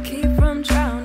Keep from drowning.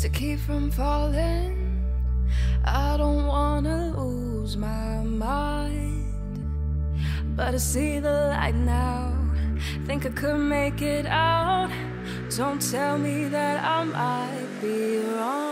just to keep from falling. I don't wanna lose my mind, but I see the light now. Think I could make it out. Don't tell me that I might be wrong.